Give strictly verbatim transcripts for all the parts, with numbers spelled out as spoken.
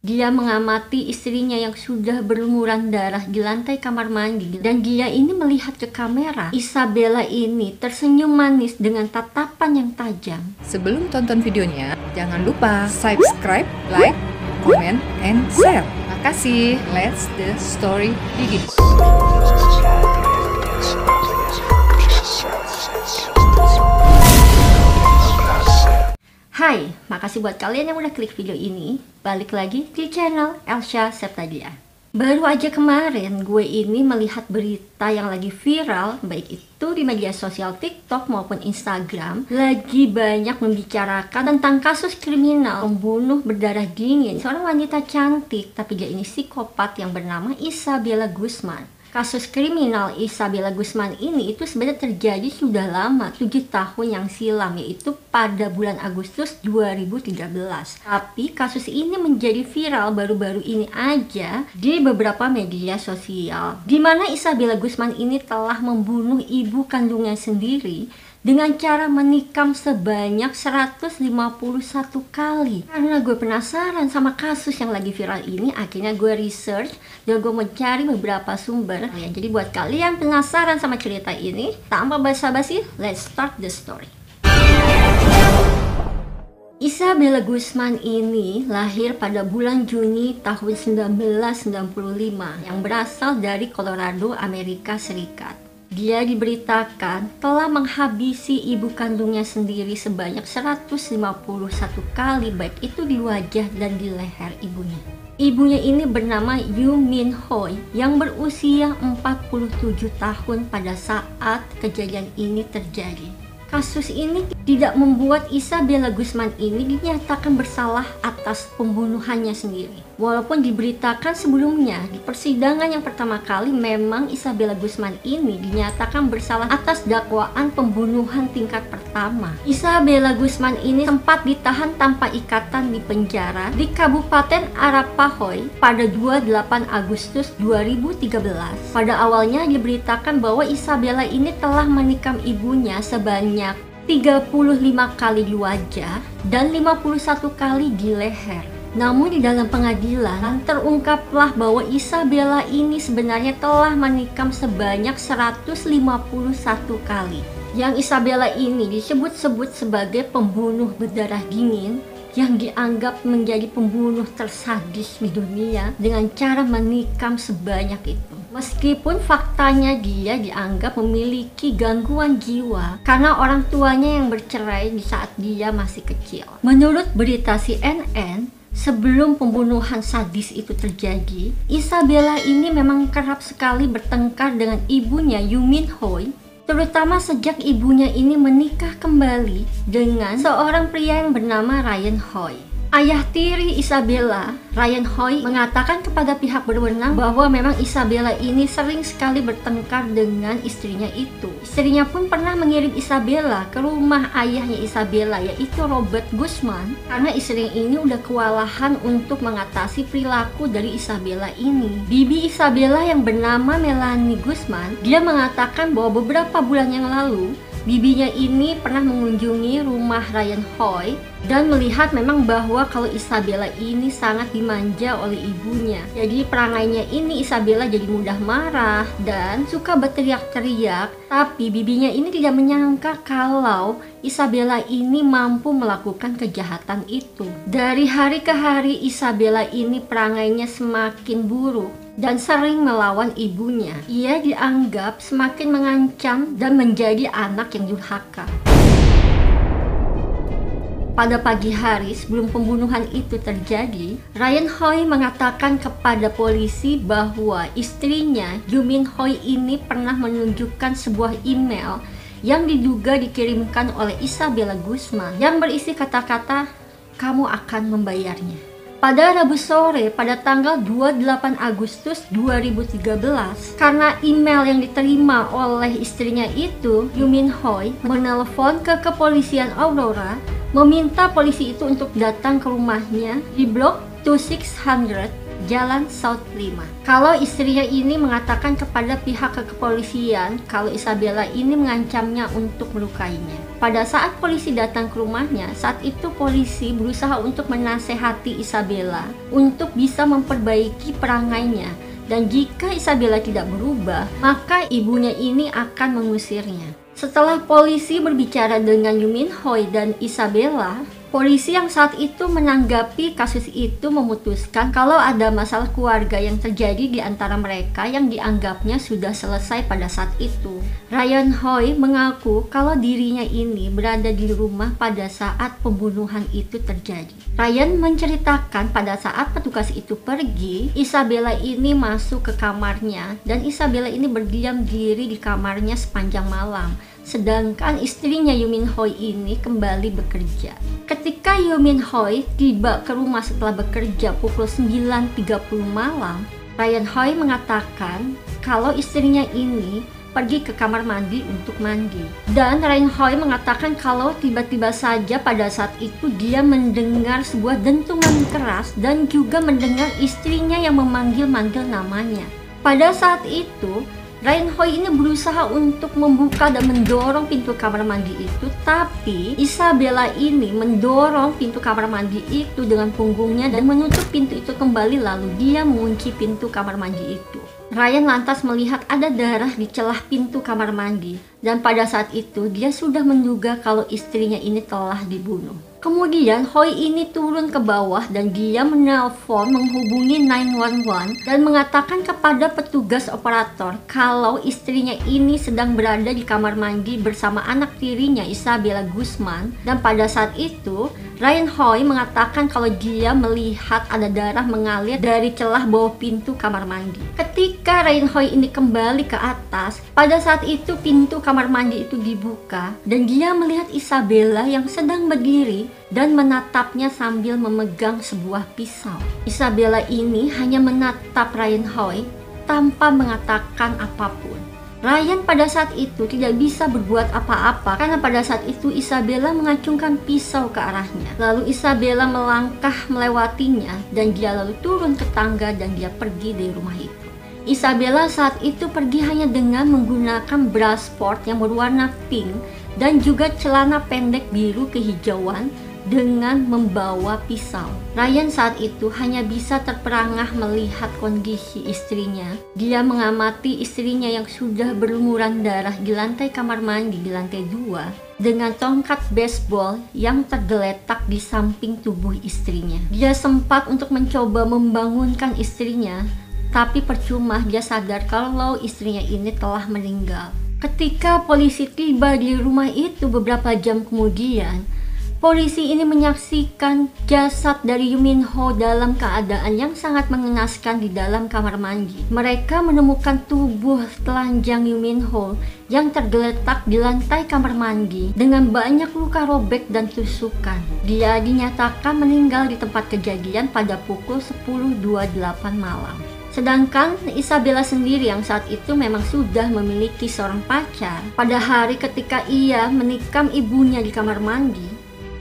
Dia mengamati istrinya yang sudah berlumuran darah di lantai kamar mandi, dan dia ini melihat ke kamera. Isabella ini tersenyum manis dengan tatapan yang tajam. Sebelum tonton videonya, jangan lupa subscribe, like, comment, and share. Makasih, let's the story begin. Hai, makasih buat kalian yang udah klik video ini. Balik lagi di channel Elsya Septa. Baru aja kemarin gue ini melihat berita yang lagi viral, baik itu di media sosial TikTok maupun Instagram, lagi banyak membicarakan tentang kasus kriminal pembunuh berdarah dingin seorang wanita cantik, tapi dia ini psikopat, yang bernama Isabella Guzman. Kasus kriminal Isabella Guzman ini itu sebenarnya terjadi sudah lama, tujuh tahun yang silam, yaitu pada bulan Agustus dua ribu tiga belas. Tapi kasus ini menjadi viral baru-baru ini aja di beberapa media sosial, di mana Isabella Guzman ini telah membunuh ibu kandungnya sendiri dengan cara menikam sebanyak seratus lima puluh satu kali. Karena gue penasaran sama kasus yang lagi viral ini, akhirnya gue research dan gue mencari beberapa sumber. Nah, ya, jadi buat kalian penasaran sama cerita ini, tanpa basa-basi, let's start the story. Isabella Guzman ini lahir pada bulan Juni tahun seribu sembilan ratus sembilan puluh lima, yang berasal dari Colorado, Amerika Serikat. Dia diberitakan telah menghabisi ibu kandungnya sendiri sebanyak seratus lima puluh satu kali, baik itu di wajah dan di leher ibunya. Ibunya ini bernama Yun Mi Hoy yang berusia empat puluh tujuh tahun pada saat kejadian ini terjadi. Kasus ini tidak membuat Isabella Guzman ini dinyatakan bersalah atas pembunuhannya sendiri. Walaupun diberitakan sebelumnya, di persidangan yang pertama kali memang Isabella Guzman ini dinyatakan bersalah atas dakwaan pembunuhan tingkat pertama. Isabella Guzman ini sempat ditahan tanpa ikatan di penjara di Kabupaten Arapahoe pada dua puluh delapan Agustus dua ribu tiga belas. Pada awalnya diberitakan bahwa Isabella ini telah menikam ibunya sebanyak tiga puluh lima kali di wajah dan lima puluh satu kali di leher. Namun di dalam pengadilan terungkaplah bahwa Isabella ini sebenarnya telah menikam sebanyak seratus lima puluh satu kali. Yang Isabella ini disebut-sebut sebagai pembunuh berdarah dingin yang dianggap menjadi pembunuh tersadis di dunia dengan cara menikam sebanyak itu. Meskipun faktanya dia dianggap memiliki gangguan jiwa karena orang tuanya yang bercerai di saat dia masih kecil. Menurut berita C N N, sebelum pembunuhan sadis itu terjadi, Isabella ini memang kerap sekali bertengkar dengan ibunya Yun Mi Hoy, terutama sejak ibunya ini menikah kembali dengan seorang pria yang bernama Ryan Hoy. Ayah tiri Isabella, Ryan Hoy, mengatakan kepada pihak berwenang bahwa memang Isabella ini sering sekali bertengkar dengan istrinya itu. Istrinya pun pernah mengirim Isabella ke rumah ayahnya Isabella, yaitu Robert Guzman, karena istrinya ini udah kewalahan untuk mengatasi perilaku dari Isabella ini. Bibi Isabella yang bernama Melanie Guzman, dia mengatakan bahwa beberapa bulan yang lalu bibinya ini pernah mengunjungi rumah Ryan Hoy dan melihat memang bahwa kalau Isabella ini sangat dimanja oleh ibunya. Jadi perangainya ini Isabella jadi mudah marah dan suka berteriak-teriak. Tapi bibinya ini tidak menyangka kalau Isabella ini mampu melakukan kejahatan itu. Dari hari ke hari Isabella ini perangainya semakin buruk dan sering melawan ibunya. Ia dianggap semakin mengancam dan menjadi anak yang durhaka. Pada pagi hari sebelum pembunuhan itu terjadi, Ryan Hoy mengatakan kepada polisi bahwa istrinya Yun Mi Hoy ini pernah menunjukkan sebuah email yang diduga dikirimkan oleh Isabella Guzman yang berisi kata-kata, "Kamu akan membayarnya." Pada Rabu sore pada tanggal dua puluh delapan Agustus dua ribu tiga belas, karena email yang diterima oleh istrinya itu, Yun Mi Hoy menelepon ke kepolisian Aurora, meminta polisi itu untuk datang ke rumahnya di blok dua enam nol nol Jalan South Lima. Kalau istrinya ini mengatakan kepada pihak kepolisian kalau Isabella ini mengancamnya untuk melukainya. Pada saat polisi datang ke rumahnya, saat itu polisi berusaha untuk menasehati Isabella untuk bisa memperbaiki perangainya. Dan jika Isabella tidak berubah, maka ibunya ini akan mengusirnya. Setelah polisi berbicara dengan Yun Mi Hoy dan Isabella, polisi yang saat itu menanggapi kasus itu memutuskan kalau ada masalah keluarga yang terjadi di antara mereka yang dianggapnya sudah selesai pada saat itu. Ryan Hoy mengaku kalau dirinya ini berada di rumah pada saat pembunuhan itu terjadi. Ryan menceritakan pada saat petugas itu pergi, Isabella ini masuk ke kamarnya dan Isabella ini berdiam diri di kamarnya sepanjang malam. Sedangkan istrinya Yun Mi Hoy ini kembali bekerja. Ketika Yun Mi Hoy tiba ke rumah setelah bekerja pukul sembilan tiga puluh malam, Ryan Hoy mengatakan kalau istrinya ini pergi ke kamar mandi untuk mandi. Dan Ryan Hoy mengatakan kalau tiba-tiba saja pada saat itu dia mendengar sebuah dentuman keras dan juga mendengar istrinya yang memanggil-manggil namanya. Pada saat itu, Ryan Hoy ini berusaha untuk membuka dan mendorong pintu kamar mandi itu, tapi Isabella ini mendorong pintu kamar mandi itu dengan punggungnya dan menutup pintu itu kembali, lalu dia mengunci pintu kamar mandi itu. Ryan lantas melihat ada darah di celah pintu kamar mandi dan pada saat itu dia sudah menduga kalau istrinya ini telah dibunuh. Kemudian Hoy ini turun ke bawah dan dia menelpon menghubungi nine one one dan mengatakan kepada petugas operator kalau istrinya ini sedang berada di kamar mandi bersama anak tirinya Isabella Guzman. Dan pada saat itu Ryan Hoy mengatakan kalau dia melihat ada darah mengalir dari celah bawah pintu kamar mandi. Ketika Ryan Hoy ini kembali ke atas, pada saat itu pintu kamar mandi itu dibuka dan dia melihat Isabella yang sedang berdiri dan menatapnya sambil memegang sebuah pisau. Isabella ini hanya menatap Ryan Hoy tanpa mengatakan apapun. Ryan pada saat itu tidak bisa berbuat apa-apa karena pada saat itu Isabella mengacungkan pisau ke arahnya. Lalu Isabella melangkah melewatinya dan dia lalu turun ke tangga dan dia pergi dari rumah itu. Isabella saat itu pergi hanya dengan menggunakan bra sport yang berwarna pink dan juga celana pendek biru kehijauan dengan membawa pisau. Ryan saat itu hanya bisa terperangah melihat kondisi istrinya. Dia mengamati istrinya yang sudah berlumuran darah di lantai kamar mandi di lantai dua dengan tongkat baseball yang tergeletak di samping tubuh istrinya. Dia sempat untuk mencoba membangunkan istrinya, tapi percuma, dia sadar kalau istrinya ini telah meninggal. Ketika polisi tiba di rumah itu beberapa jam kemudian, polisi ini menyaksikan jasad dari Yun Mi Hoy dalam keadaan yang sangat mengenaskan di dalam kamar mandi. Mereka menemukan tubuh telanjang Yun Mi Hoy yang tergeletak di lantai kamar mandi dengan banyak luka robek dan tusukan. Dia dinyatakan meninggal di tempat kejadian pada pukul sepuluh dua puluh delapan malam. Sedangkan Isabella sendiri yang saat itu memang sudah memiliki seorang pacar, pada hari ketika ia menikam ibunya di kamar mandi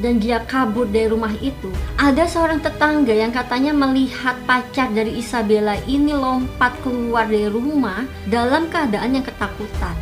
dan dia kabur dari rumah itu, ada seorang tetangga yang katanya melihat pacar dari Isabella ini lompat keluar dari rumah dalam keadaan yang ketakutan.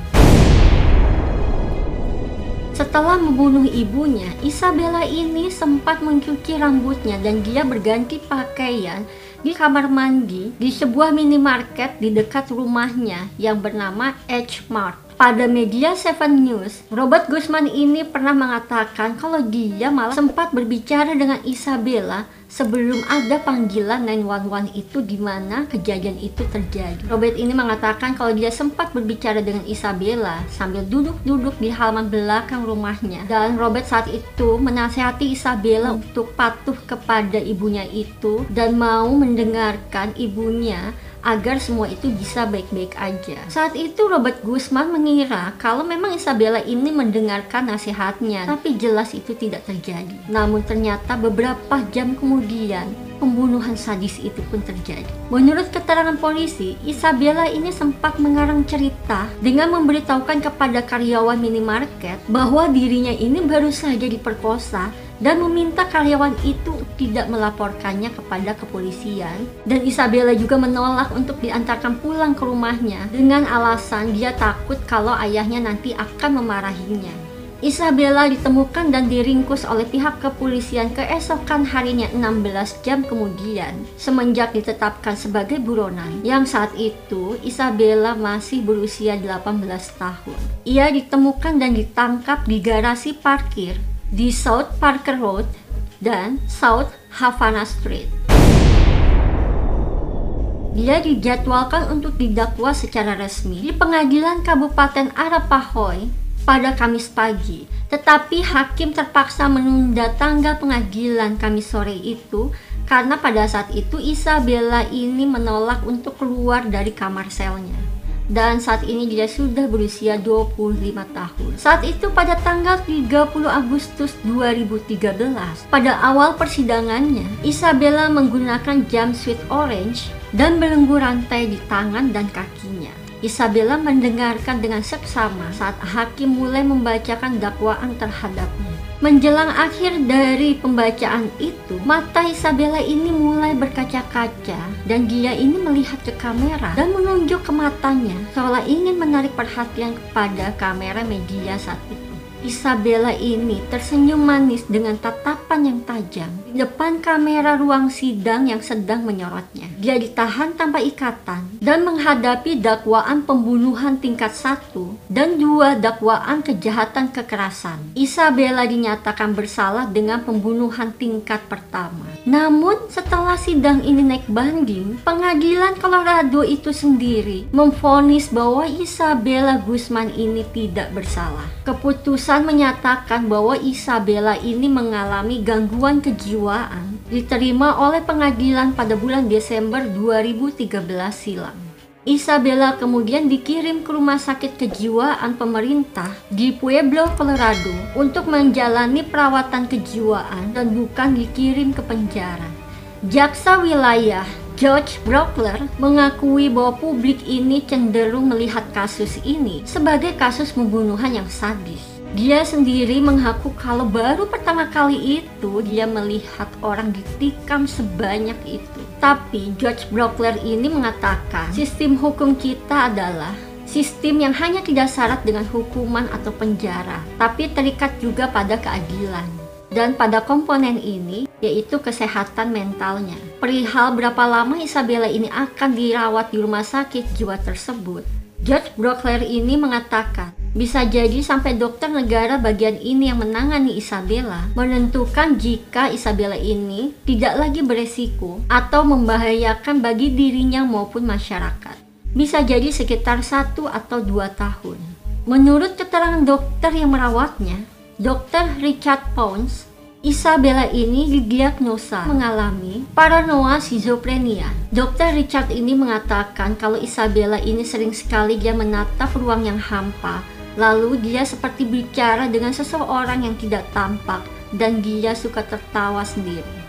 Setelah membunuh ibunya, Isabella ini sempat mencuci rambutnya dan dia berganti pakaian di kamar mandi di sebuah minimarket di dekat rumahnya yang bernama H Mart. Pada media Seven News, Robert Guzman ini pernah mengatakan kalau dia malah sempat berbicara dengan Isabella sebelum ada panggilan nine one one itu di mana kejadian itu terjadi. Robert ini mengatakan kalau dia sempat berbicara dengan Isabella sambil duduk-duduk di halaman belakang rumahnya. Dan Robert saat itu menasehati Isabella untuk patuh kepada ibunya itu dan mau mendengarkan ibunya agar semua itu bisa baik-baik aja. Saat itu Robert Guzman mengira kalau memang Isabella ini mendengarkan nasihatnya, tapi jelas itu tidak terjadi. Namun ternyata beberapa jam kemudian pembunuhan sadis itu pun terjadi. Menurut keterangan polisi, Isabella ini sempat mengarang cerita dengan memberitahukan kepada karyawan minimarket bahwa dirinya ini baru saja diperkosa dan meminta karyawan itu tidak melaporkannya kepada kepolisian. Dan Isabella juga menolak untuk diantarkan pulang ke rumahnya dengan alasan dia takut kalau ayahnya nanti akan memarahinya. Isabella ditemukan dan diringkus oleh pihak kepolisian keesokan harinya enam belas jam kemudian, semenjak ditetapkan sebagai buronan, yang saat itu Isabella masih berusia delapan belas tahun. Ia ditemukan dan ditangkap di garasi parkir di South Parker Road dan South Havana Street. Dia dijadwalkan untuk didakwa secara resmi di pengadilan Kabupaten Arapahoe pada Kamis pagi, tetapi hakim terpaksa menunda tanggal pengadilan Kamis sore itu karena pada saat itu Isabella ini menolak untuk keluar dari kamar selnya. Dan saat ini dia sudah berusia dua puluh lima tahun. Saat itu pada tanggal tiga puluh Agustus dua ribu tiga belas, pada awal persidangannya, Isabella menggunakan jumpsuit orange dan belenggu rantai di tangan dan kakinya. Isabella mendengarkan dengan seksama saat hakim mulai membacakan dakwaan terhadapnya. Menjelang akhir dari pembacaan itu, mata Isabella ini mulai berkaca-kaca dan dia ini melihat ke kamera dan menunjuk ke matanya seolah ingin menarik perhatian kepada kamera media saat itu. Isabella ini tersenyum manis dengan tatapan yang tajam di depan kamera ruang sidang yang sedang menyorotnya. Dia ditahan tanpa ikatan dan menghadapi dakwaan pembunuhan tingkat satu dan dua dakwaan kejahatan kekerasan. Isabella dinyatakan bersalah dengan pembunuhan tingkat pertama. Namun setelah sidang ini naik banding, pengadilan Colorado itu sendiri memvonis bahwa Isabella Guzman ini tidak bersalah. Keputusan menyatakan bahwa Isabella ini mengalami gangguan kejiwaan diterima oleh pengadilan pada bulan Desember dua ribu tiga belas silam. Isabella kemudian dikirim ke rumah sakit kejiwaan pemerintah di Pueblo, Colorado untuk menjalani perawatan kejiwaan dan bukan dikirim ke penjara. Jaksa wilayah George Brockler mengakui bahwa publik ini cenderung melihat kasus ini sebagai kasus pembunuhan yang sadis. Dia sendiri mengaku kalau baru pertama kali itu dia melihat orang ditikam sebanyak itu. Tapi George Brockler ini mengatakan sistem hukum kita adalah sistem yang hanya tidak syarat dengan hukuman atau penjara, tapi terikat juga pada keadilan. Dan pada komponen ini, yaitu kesehatan mentalnya. Perihal berapa lama Isabella ini akan dirawat di rumah sakit jiwa tersebut, George Brockler ini mengatakan, bisa jadi sampai dokter negara bagian ini yang menangani Isabella menentukan jika Isabella ini tidak lagi beresiko atau membahayakan bagi dirinya maupun masyarakat. Bisa jadi sekitar satu atau dua tahun. Menurut keterangan dokter yang merawatnya, Dokter Richard Pons, Isabella ini didiagnosa mengalami paranoia schizophrenia. Dokter Richard ini mengatakan kalau Isabella ini sering sekali dia menatap ruang yang hampa, lalu dia seperti bicara dengan seseorang yang tidak tampak dan dia suka tertawa sendiri.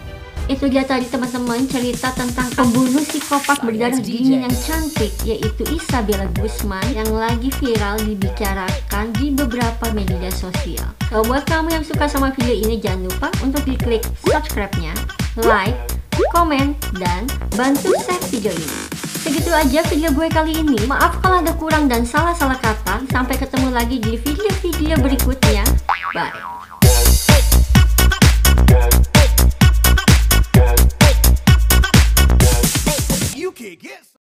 Itu dia tadi teman-teman cerita tentang pembunuh psikopat berdarah dingin yang cantik, yaitu Isabella Guzman, yang lagi viral dibicarakan di beberapa media sosial. So, buat kamu yang suka sama video ini, jangan lupa untuk diklik subscribe-nya, like, komen, dan bantu share video ini. Segitu aja video gue kali ini. Maaf kalau ada kurang dan salah-salah kata. Sampai ketemu lagi di video-video berikutnya. Bye. Yes.